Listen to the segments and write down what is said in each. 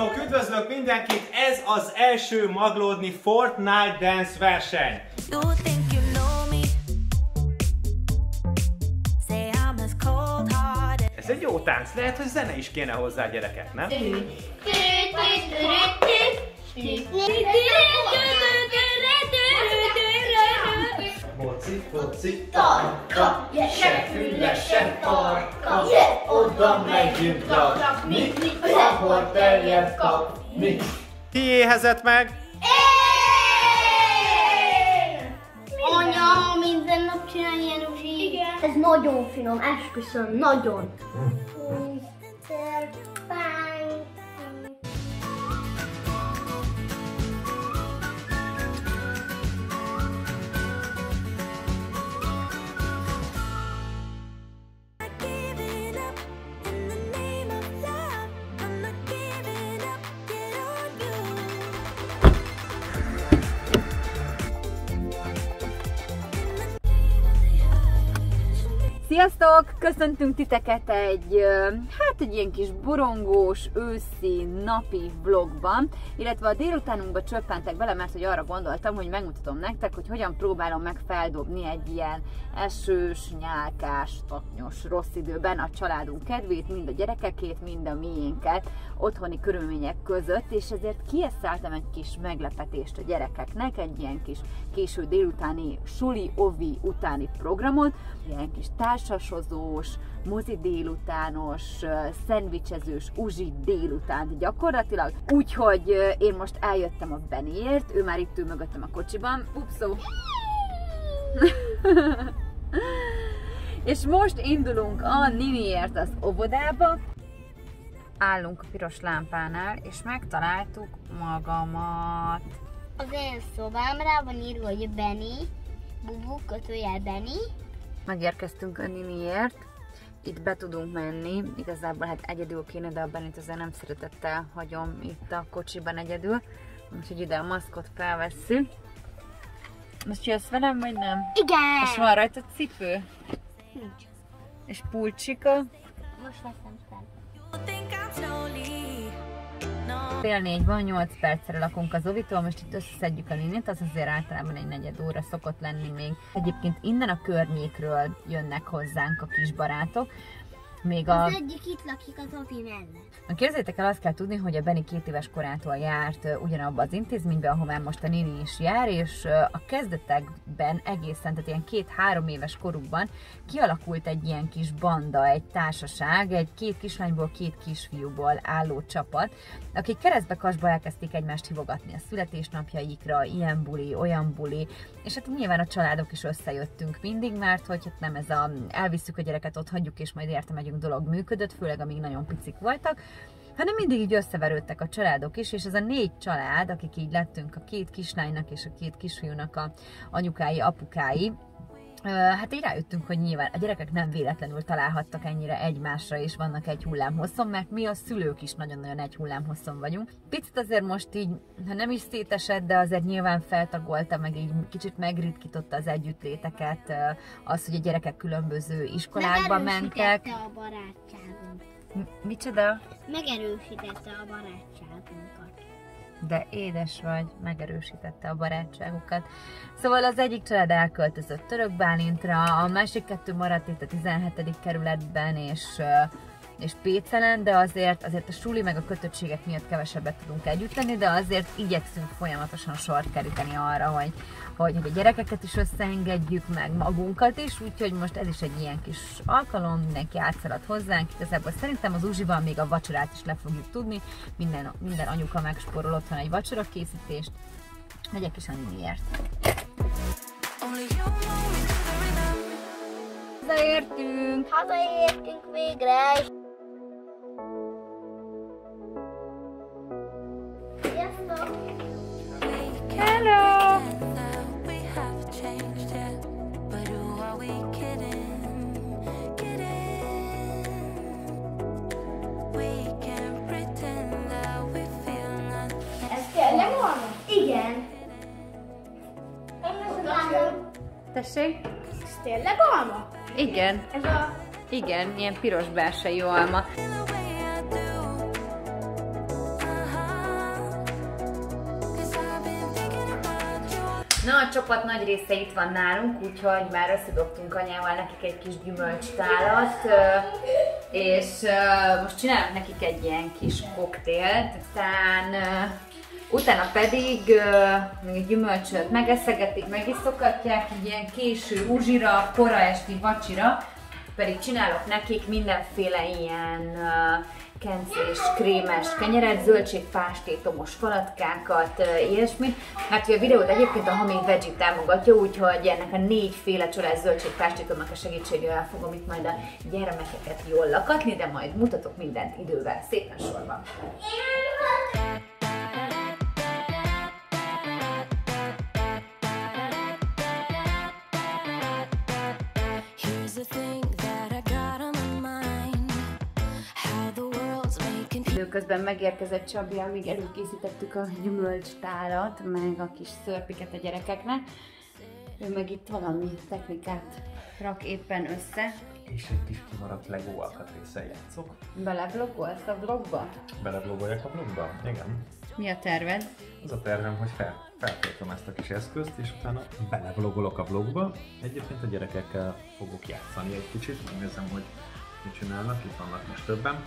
Sziasztok! Üdvözlök mindenkit! Ez az első Maglódni Fortnite Dance verseny! Ez egy jó tánc, lehet, hogy zene is kéne hozzá, gyerekek, nem? Moci, moci, tarka, se füle, se tarka, oda megyünk laknak, mi, ahol terjed kap, mi. Ki éhezett meg? Én! Anya, minden nap csinál ilyen uzsit. Ez nagyon finom, esküszöm, nagyon. Mr. Pánk. Sziasztok! Köszöntünk titeket egy ilyen kis borongós, őszi, napi vlogban, illetve a délutánunkba csöppentek bele, mert hogy arra gondoltam, hogy megmutatom nektek, hogy hogyan próbálom meg feldobni egy ilyen esős, nyálkás, taknyos, rossz időben a családunk kedvét, mind a gyerekekét, mind a miénket otthoni körülmények között, és ezért kieszáltam egy kis meglepetést a gyerekeknek, egy ilyen kis késő délutáni suli, ovi utáni programot, ilyen kis társasozós, mozi délutános, szendvicsezős, uzsi délután gyakorlatilag. Úgyhogy én most eljöttem a Benniért, ő már itt ül mögöttem a kocsiban. Upszó! És most indulunk a Niniért az óvodába. Állunk a piros lámpánál, és megtaláltuk magamat. Az én szobámra van írva, hogy Benni, Bubu, kötőjel Benni. Megérkeztünk a Niniért. Itt be tudunk menni, igazából hát egyedül kéne, de a Bennit azért nem szeretettel hagyom itt a kocsiban egyedül. Úgyhogy ide a maszkot felvesszük. Most jössz velem, vagy nem? Igen! És van rajta cipő? Nincs. És pulcsika? Most veszem fel. Fél négy van, 8 percre lakunk az ovitól, most itt összeszedjük a Ninit, az azért általában egy negyed óra szokott lenni még. Egyébként innen a környékről jönnek hozzánk a kis barátok. Még az egyik itt lakik az ovi mellett. Képzeljétek el, azt kell tudni, hogy a Benni 2 éves korától járt ugyanabba az intézménybe, ahová most a Nini is jár, és a kezdetekben egészen, tehát ilyen 2-3 éves korukban kialakult egy ilyen kis banda, egy társaság, egy 2 kislányból, 2 kisfiúból álló csapat, akik keresztbe-kasba elkezdték egymást hívogatni a születésnapjaikra, ilyen buli, olyan buli, és hát nyilván a családok is összejöttünk mindig, mert hogy hát nem ez a elviszük a gyereket, ott hagyjuk, és majd értem egy dolog működött, főleg amíg nagyon picik voltak, hanem mindig így összeverődtek a családok is, és ez a 4 család, akik így lettünk, a 2 kislánynak és a 2 kisfiúnak a anyukái, apukái, hát így rájöttünk, hogy nyilván a gyerekek nem véletlenül találhattak ennyire egymásra, és vannak egy hullámhosszon, mert mi a szülők is nagyon-nagyon egy hullámhosszon vagyunk. Picit azért most így, ha nem is szétesett, de azért nyilván feltagolta, meg így kicsit megritkította az együttléteket, az, hogy a gyerekek különböző iskolákba mentek. Megerősítette a barátságunkat. Micsoda? Megerősítette a barátságunkat. De édes vagy, megerősítette a barátságukat. Szóval az egyik család elköltözött Törökbálintra, a másik 2 maradt itt a 17. kerületben és Pécelen, de azért a suli meg a kötöttségek miatt kevesebbet tudunk együtt lenni, de azért igyekszünk folyamatosan sort keríteni arra, hogy a gyerekeket is összeengedjük, meg magunkat is, úgyhogy most ez is egy ilyen kis alkalom, mindenki átszaladt hozzánk, igazából szerintem az uzsiban még a vacsorát is le fogjuk tudni, minden anyuka megsporol otthon egy vacsorakészítést, megyek is a Niniért. Hazaértünk! Hazaértünk végre! Tessék? Ez tényleg alma? Igen. Ez a... Igen, ilyen piros belsejű alma. Na, a csapat nagy része itt van nálunk, úgyhogy már összedobtunk anyával nekik egy kis gyümölcstálat, és most csinálunk nekik egy ilyen kis koktélt, aztán utána pedig még gyümölcsöt megeszegetik, megiszogatják, így ilyen késő uzsira, kora esti vacsira, pedig csinálok nekik mindenféle ilyen kencés, krémes kenyeret, zöldségpástétomos falatkákat, ilyesmit. Mert a videót egyébként a Hamid Vegsi támogatja, úgyhogy ennek a négyféle csalás zöldségpástétomnak a segítségével fogom itt majd a gyermekeket jól lakatni, de majd mutatok mindent idővel, szépen sorban. Közben megérkezett Csabi, amíg előkészítettük a gyümölcstálat, meg a kis szörpiket a gyerekeknek. Ő meg itt valami technikát rak éppen össze. És egy kis kimaradt LEGO alkatrészsel játszok. Beleblogolsz a blogba? Beleblogoljak a blogba? Igen. Mi a terved? Az a tervem, hogy feltöltöm ezt a kis eszközt, és utána beleblogolok a blogba. Egyébként a gyerekekkel fogok játszani egy kicsit, megnézem, hogy mit csinálnak, itt vannak most többen.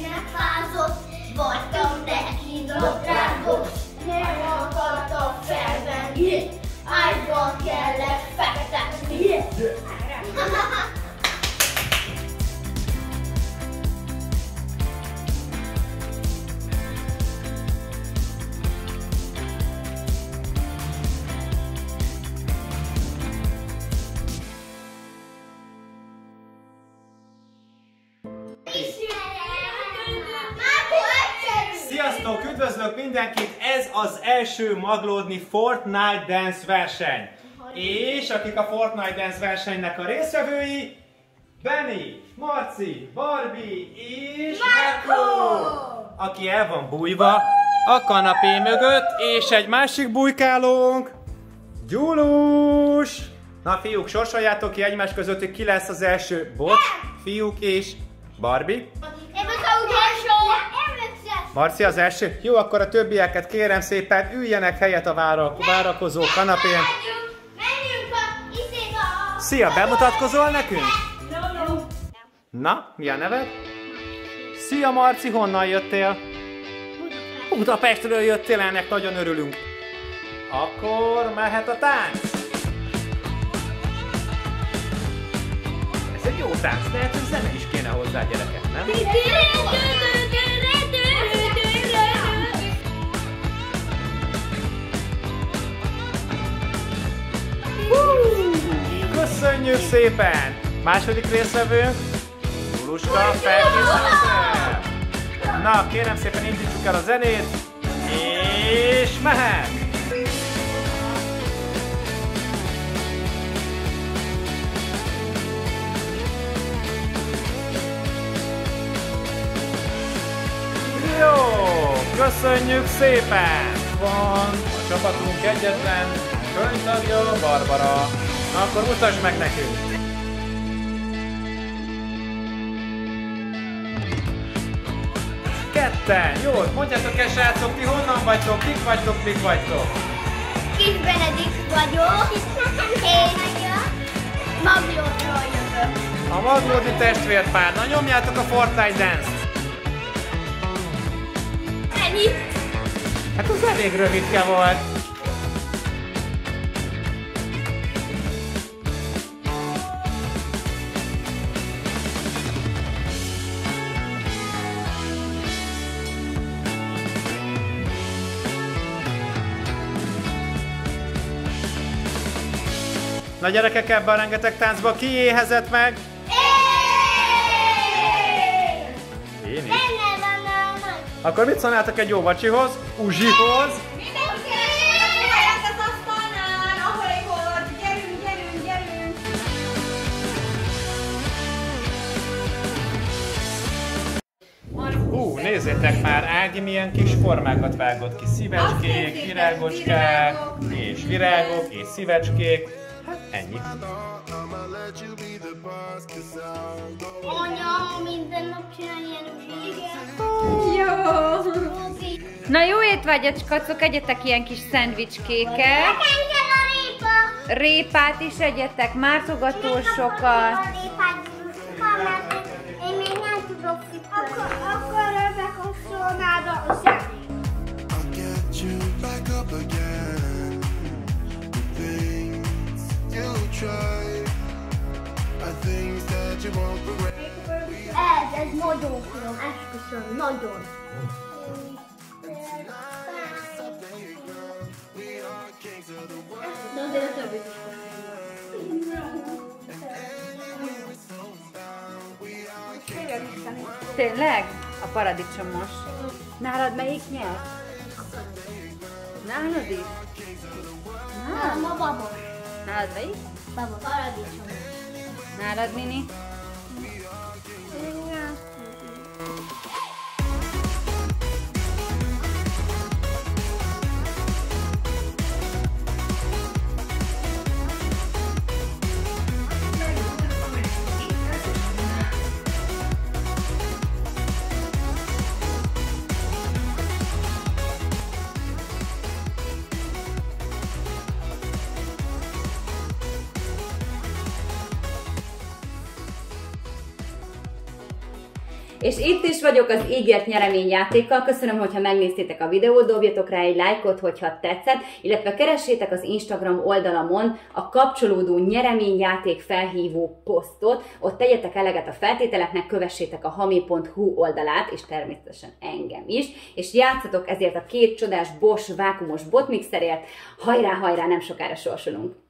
ne fázott, vagytam, de hidrotrágos, nem akartam felvenni, ágyban kellett fektetni. Üdvözlök mindenkit! Ez az első maglódni Fortnite Dance verseny. És akik a Fortnite Dance versenynek a résztvevői, Benni, Marcsi, Barbie és Markó, aki el van bújva a kanapé mögött, és egy másik bujkálónk, Gyúlus! Na fiúk, sorsoljátok ki egymás közöttük, ki lesz az első. Bocs, fiúk és Barbie. Marci az első? Jó, akkor a többieket kérem szépen, üljenek helyet a várakozó kanapén. Menjünk a iszéba! Szia, bemutatkozol nekünk? Nem. Na, mi a neved? Szia Marci, honnan jöttél? Budapestről jöttél, ennek nagyon örülünk. Akkor mehet a tánc. Ez egy jó tánc, lehet, hogy zene is kéne hozzá, gyerekek, nem? Köszönjük szépen! Második részvevőnk, Gyuluska felkészülésre! Na, kérem szépen indítsuk el a zenét, és mehet! Jó! Köszönjük szépen! Van a csapatunk egyetlen könyvtagja, Barbara. Na, akkor mutasd meg nekünk! Ketten! Jó, mondjátok el, srácok, ti honnan vagytok, kik vagytok, mik vagytok? Kis Benedikt vagyok, és Maglódról jövök. A maglódi testvérpár, na nyomjátok a Fortnite Dance-t! Ennyi! Hát az elég rövidke volt! Na gyerekek, ebben rengeteg táncban ki éhezett meg? Én is. Akkor mit szólnátok egy jó vacsihoz? Uzsihoz? Nézzétek már, Ági milyen kis formákat vágott ki. Szívecskék, virágocskák, és virágok, és szívecskék. Hát ennyi. Anya, minden nap csinál ilyen. Jó! Na jó étvágyat, kacok, egyetek ilyen kis szendvicskéket. Répát is egyetek, mártogatósokat. Én még nem tudok szipolni. Akkor bekapcsolnád a szemét. Ez nagyon finom, esküszöm, nagyon. Tényleg? A paradicsomos. Nálad melyik nyert? Nálad is? Nálam a babos. Nálad melyik? Babos. Paradicsomos. Nálad, Nini? És itt is vagyok az ígért nyereményjátékkal. Köszönöm, hogyha megnéztétek a videót, dobjatok rá egy lájkot, hogyha tetszett, illetve keressétek az Instagram oldalamon a kapcsolódó nyereményjáték felhívó posztot, ott tegyetek eleget a feltételeknek, kövessétek a Hamé.hu oldalát, és természetesen engem is, és játszatok ezért a két csodás Bosch vákumos botmixerért. Hajrá, hajrá, nem sokára sorsolunk!